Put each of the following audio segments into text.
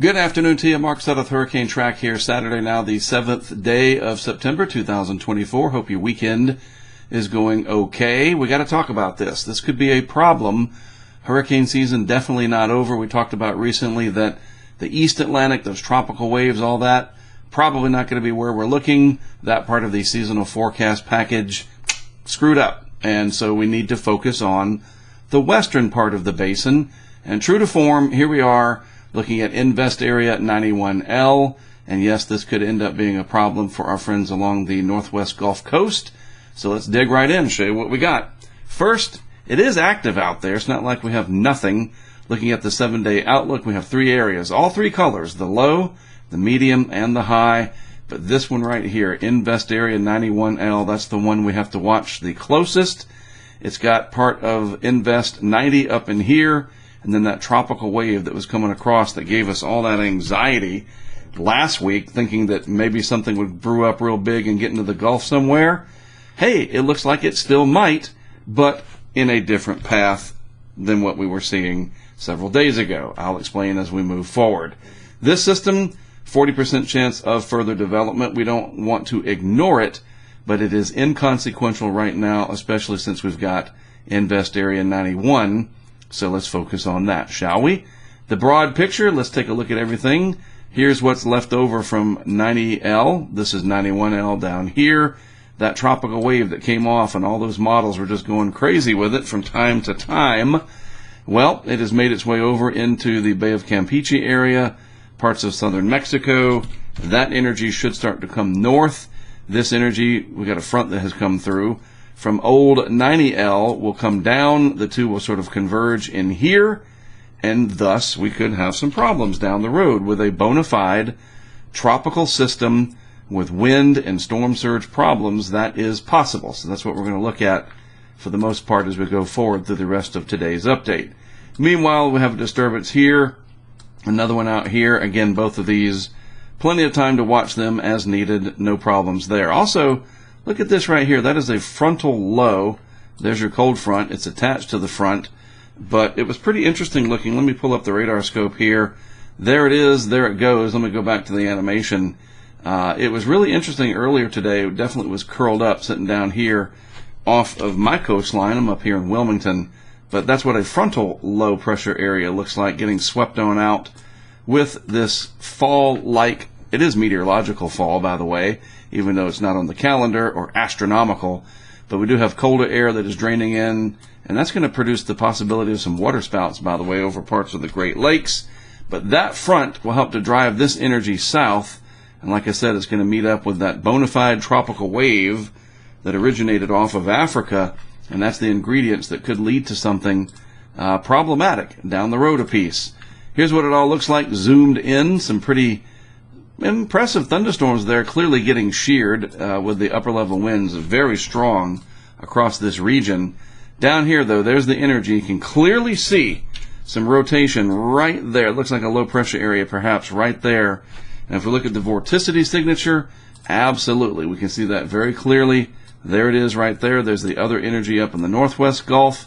Good afternoon to you. Mark Sudduth, Hurricane Track here. Saturday now, the 7th day of September 2024. Hope your weekend is going okay. We got to talk about this. This could be a problem. Hurricane season definitely not over. We talked about recently that the East Atlantic, those tropical waves, all that, probably not going to be where we're looking. That part of the seasonal forecast package screwed up. And so we need to focus on the western part of the basin. And true to form, here we are, looking at Invest Area 91L, and yes, this could end up being a problem for our friends along the northwest Gulf Coast. So let's dig right in, show you what we got. First, it is active out there. It's not like we have nothing. Looking at the 7-day outlook, we have three areas, all three colors, the low, the medium, and the high. But this one right here, Invest Area 91L, that's the one we have to watch the closest. It's got part of Invest 90 up in here, and then that tropical wave that was coming across that gave us all that anxiety last week, thinking that maybe something would brew up real big and get into the Gulf somewhere. Hey, it looks like it still might, but in a different path than what we were seeing several days ago. I'll explain as we move forward. This system, 40% chance of further development. We don't want to ignore it, but it is inconsequential right now, especially since we've got Invest Area 91. So let's focus on that, shall we? The broad picture, let's take a look at everything. Here's what's left over from 90L. This is 91L down here. That tropical wave that came off and all those models were just going crazy with it from time to time. Well, it has made its way over into the Bay of Campeche area, parts of southern Mexico. That energy should start to come north. This energy, we got a front that has come through from old 90L, will come down. The two will sort of converge in here, and thus we could have some problems down the road with a bona fide tropical system with wind and storm surge problems. That is possible. So that's what we're going to look at for the most part as we go forward through the rest of today's update. Meanwhile, we have a disturbance here, another one out here. Again, both of these, plenty of time to watch them as needed. No problems there. Also, look at this right here. That is a frontal low. There's your cold front. It's attached to the front, but it was pretty interesting looking. Let me pull up the radar scope here. There it is. There it goes. Let me go back to the animation. It was really interesting earlier today. It definitely was curled up, sitting down here off of my coastline. I'm up here in Wilmington, but that's what a frontal low pressure area looks like, getting swept on out with this fall-like. It is meteorological fall, by the way, even though it's not on the calendar or astronomical, but we do have colder air that is draining in, and that's going to produce the possibility of some water spouts, by the way, over parts of the Great Lakes. But that front will help to drive this energy south, and like I said, it's going to meet up with that bona fide tropical wave that originated off of Africa, and that's the ingredients that could lead to something problematic down the road a piece. Here's what it all looks like zoomed in. Some pretty impressive thunderstorms there, clearly getting sheared with the upper level winds very strong across this region. Down here, though, there's the energy. You can clearly see some rotation right there. It looks like a low pressure area, perhaps right there. And if we look at the vorticity signature, absolutely, we can see that very clearly. There it is right there. There's the other energy up in the northwest Gulf,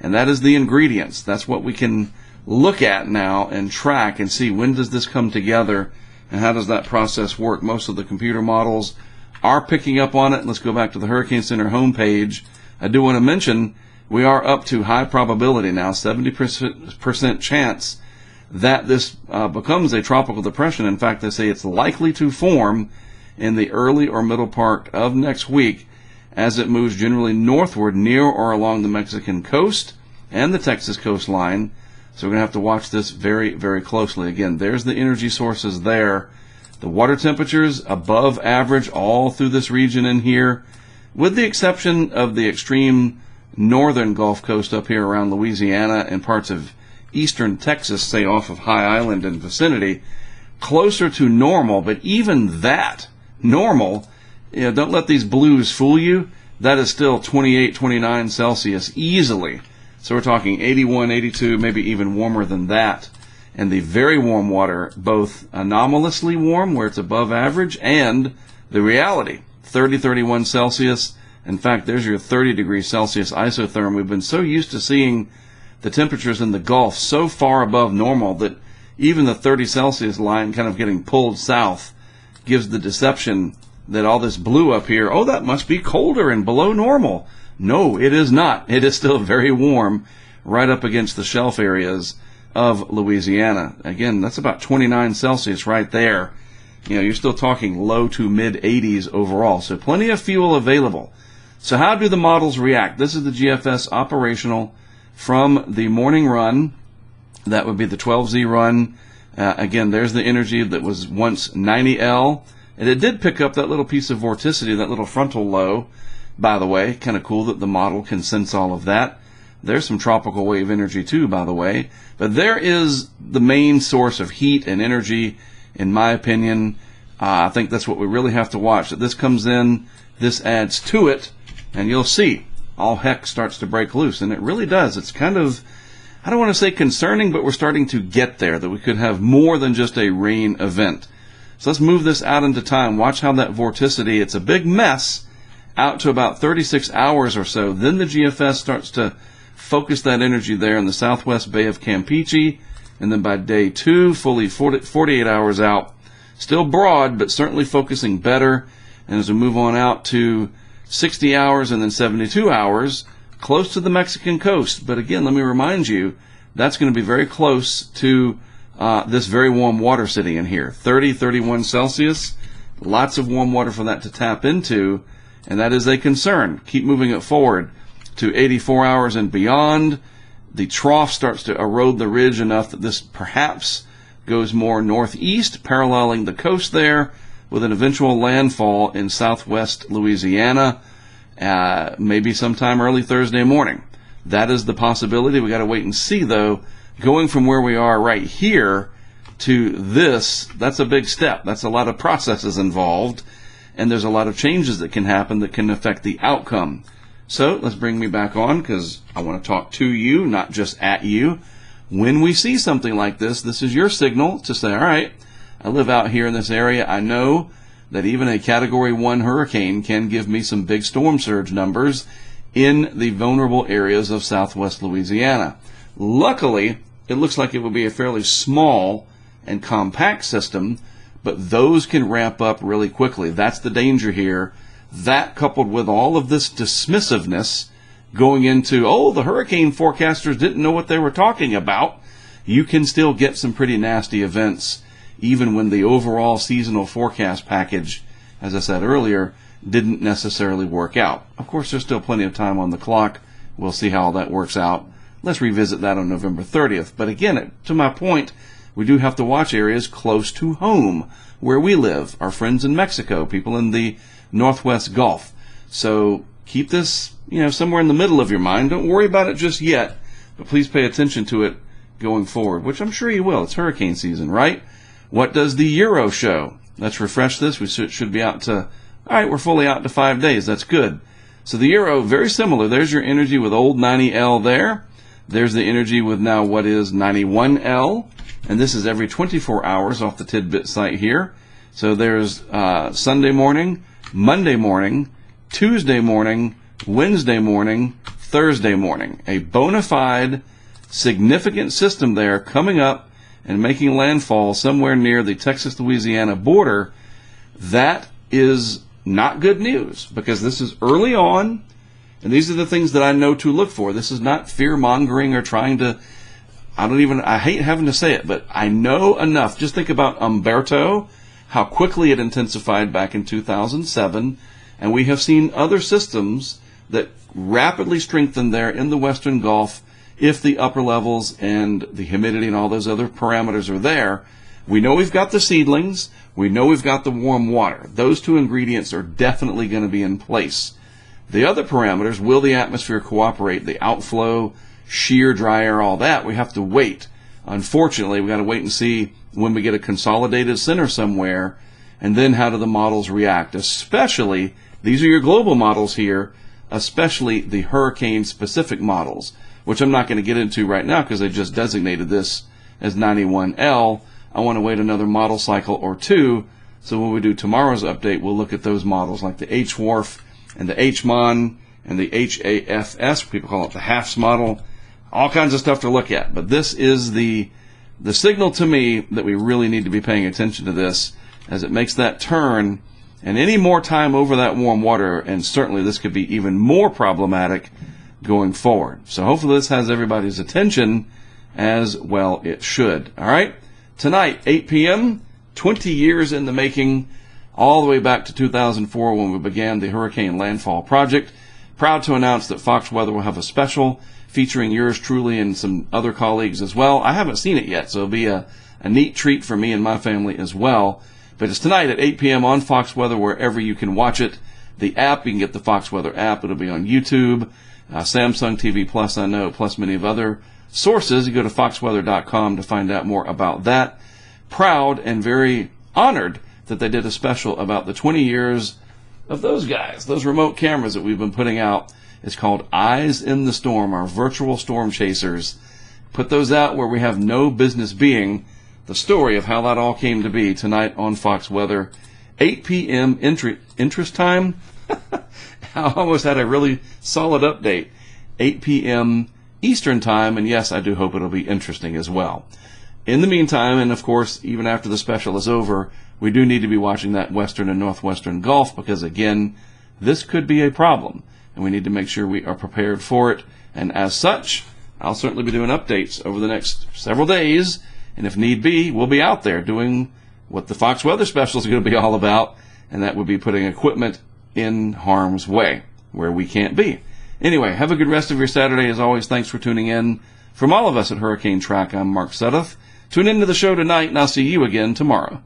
and that is the ingredients. That's what we can look at now and track and see, when does this come together? And how does that process work? Most of the computer models are picking up on it. Let's go back to the Hurricane Center homepage. I do want to mention we are up to high probability now, 70% chance that this becomes a tropical depression. In fact, they say it's likely to form in the early or middle part of next week as it moves generally northward near or along the Mexican coast and the Texas coastline. So we're going to have to watch this very, very closely. Again, there's the energy sources there. The water temperatures above average all through this region in here, with the exception of the extreme northern Gulf Coast up here around Louisiana and parts of eastern Texas, say off of High Island and vicinity, closer to normal. But even that, normal, you know, don't let these blues fool you. That is still 28, 29 Celsius easily. So we're talking 81, 82, maybe even warmer than that. And the very warm water, both anomalously warm, where it's above average, and the reality, 30, 31 Celsius. In fact, there's your 30 degrees Celsius isotherm. We've been so used to seeing the temperatures in the Gulf so far above normal that even the 30 Celsius line kind of getting pulled south gives the deception that all this blue up here, oh, that must be colder and below normal. No, it is not. It is still very warm right up against the shelf areas of Louisiana. Again, that's about 29 Celsius right there. You know, you're still talking low to mid 80s overall, so plenty of fuel available. So how do the models react? This is the GFS operational from the morning run. That would be the 12Z run. Again, there's the energy that was once 90L. And it did pick up that little piece of vorticity, that little frontal low, by the way. Kind of cool that the model can sense all of that. There's some tropical wave energy too, by the way. But there is the main source of heat and energy, in my opinion. I think that's what we really have to watch. That this comes in, this adds to it, and you'll see all heck starts to break loose. And it really does. It's kind of, I don't want to say concerning, but we're starting to get there, that we could have more than just a rain event. So let's move this out into time. Watch how that vorticity, it's a big mess, out to about 36 hours or so. Then the GFS starts to focus that energy there in the southwest Bay of Campeche. And then by day two, fully 48 hours out, still broad, but certainly focusing better. And as we move on out to 60 hours and then 72 hours, close to the Mexican coast. But again, let me remind you, that's going to be very close to this very warm water sitting in here. 30, 31 Celsius, lots of warm water for that to tap into. And that is a concern. Keep moving it forward to 84 hours and beyond. The trough starts to erode the ridge enough that this perhaps goes more northeast, paralleling the coast there, with an eventual landfall in southwest Louisiana, maybe sometime early Thursday morning. That is the possibility. We got to wait and see, though. Going from where we are right here to this, that's a big step. That's a lot of processes involved, and there's a lot of changes that can happen that can affect the outcome. So let's bring me back on, because I want to talk to you, not just at you. When we see something like this, this is your signal to say, all right, I live out here in this area. I know that even a Category 1 hurricane can give me some big storm surge numbers in the vulnerable areas of southwest Louisiana. Luckily, it looks like it will be a fairly small and compact system, but those can ramp up really quickly. That's the danger here. That, coupled with all of this dismissiveness going into, oh, the hurricane forecasters didn't know what they were talking about, you can still get some pretty nasty events, even when the overall seasonal forecast package, as I said earlier, didn't necessarily work out. Of course, there's still plenty of time on the clock. We'll see how all that works out. Let's revisit that on November 30th. But again, to my point, we do have to watch areas close to home, where we live, our friends in Mexico, people in the Northwest Gulf. So keep this, you know, somewhere in the middle of your mind. Don't worry about it just yet, but please pay attention to it going forward, which I'm sure you will. It's hurricane season, right? What does the Euro show? Let's refresh this. We should be out to, all right, we're fully out to 5 days. That's good. So the Euro, very similar. There's your energy with old 90L there. There's the energy with now what is 91L. And this is every 24 hours off the tidbit site here. So there's Sunday morning, Monday morning, Tuesday morning, Wednesday morning, Thursday morning. A bona fide, significant system there coming up and making landfall somewhere near the Texas-Louisiana border. That is not good news, because this is early on, and these are the things that I know to look for. This is not fear-mongering or trying to, I hate having to say it, but I know enough. Just think about Umberto, how quickly it intensified back in 2007. And we have seen other systems that rapidly strengthen there in the Western Gulf. If the upper levels and the humidity and all those other parameters are there, we know we've got the seedlings. We know we've got the warm water. Those two ingredients are definitely going to be in place. The other parameters, will the atmosphere cooperate, the outflow, sheer, dry air, all that, we have to wait. Unfortunately, we got to wait and see when we get a consolidated center somewhere, and then how do the models react, especially, these are your global models here, especially the hurricane-specific models, which I'm not going to get into right now because I just designated this as 91L. I want to wait another model cycle or two, so when we do tomorrow's update, we'll look at those models like the HWRF and the HMON and the HAFS, people call it the HAFS model, all kinds of stuff to look at. But this is the the signal to me that we really need to be paying attention to this as it makes that turn, and any more time over that warm water, and certainly this could be even more problematic going forward. So hopefully this has everybody's attention, as well it should. All right, tonight 8 p.m. 20 years in the making, all the way back to 2004 when we began the Hurricane Landfall Project. Proud to announce that Fox Weather will have a special featuring yours truly and some other colleagues as well. I haven't seen it yet, so it'll be a neat treat for me and my family as well. But it's tonight at 8 p.m. on Fox Weather, wherever you can watch it. The app, you can get the Fox Weather app. It'll be on YouTube, Samsung TV Plus, I know, plus many of other sources. You go to foxweather.com to find out more about that. Proud and very honored that they did a special about the 20 years of those guys, those remote cameras that we've been putting out. It's called Eyes in the Storm, our virtual storm chasers. Put those out where we have no business being. The story of how that all came to be tonight on Fox Weather, 8 p.m. interest time. I almost had a really solid update. 8 p.m. Eastern time, and yes, I do hope it'll be interesting as well. In the meantime, and of course, even after the special is over, we do need to be watching that western and northwestern Gulf, because again, this could be a problem, and we need to make sure we are prepared for it. And as such, I'll certainly be doing updates over the next several days, and if need be, we'll be out there doing what the Fox Weather Special is going to be all about, and that would be putting equipment in harm's way where we can't be. Anyway, have a good rest of your Saturday. As always, thanks for tuning in. From all of us at Hurricane Track, I'm Mark Sudduth. Tune into the show tonight, and I'll see you again tomorrow.